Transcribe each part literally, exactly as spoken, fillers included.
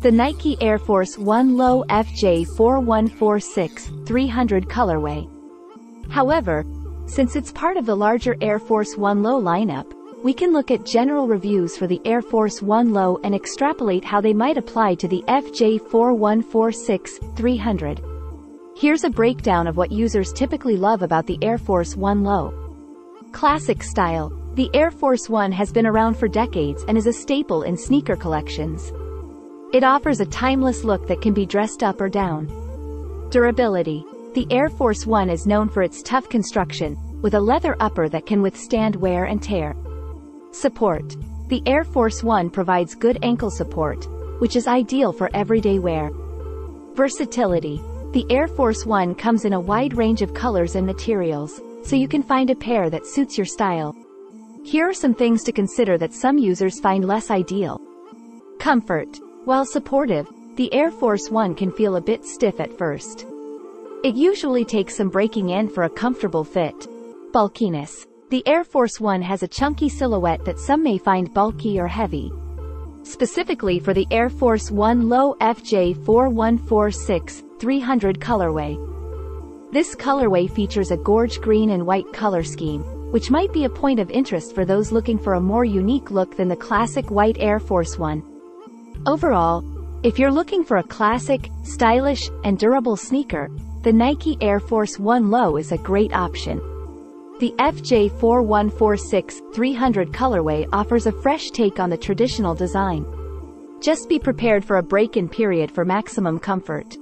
The Nike Air Force One Low F J four one four six dash three hundred colorway. However, since it's part of the larger Air Force One Low lineup, we can look at general reviews for the Air Force One Low and extrapolate how they might apply to the F J four one four six dash three hundred. Here's a breakdown of what users typically love about the Air Force One Low. Classic style. The Air Force One has been around for decades and is a staple in sneaker collections. It offers a timeless look that can be dressed up or down. Durability. The Air Force One is known for its tough construction, with a leather upper that can withstand wear and tear. Support. The Air Force One provides good ankle support, which is ideal for everyday wear. Versatility. The Air Force One comes in a wide range of colors and materials, so you can find a pair that suits your style. Here are some things to consider that some users find less ideal. Comfort. While supportive, the Air Force One can feel a bit stiff at first. It usually takes some breaking in for a comfortable fit. Bulkiness. The Air Force One has a chunky silhouette that some may find bulky or heavy. Specifically for the Air Force One Low F J four one four six dash three hundred colorway. This colorway features a gorge green and white color scheme, which might be a point of interest for those looking for a more unique look than the classic white Air Force One. Overall, if you're looking for a classic, stylish, and durable sneaker, the Nike Air Force One Low is a great option. The F J four one four six dash three hundred colorway offers a fresh take on the traditional design. Just be prepared for a break-in period for maximum comfort.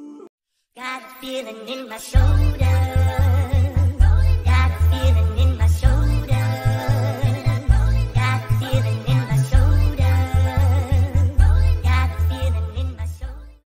Got a feeling in my soul.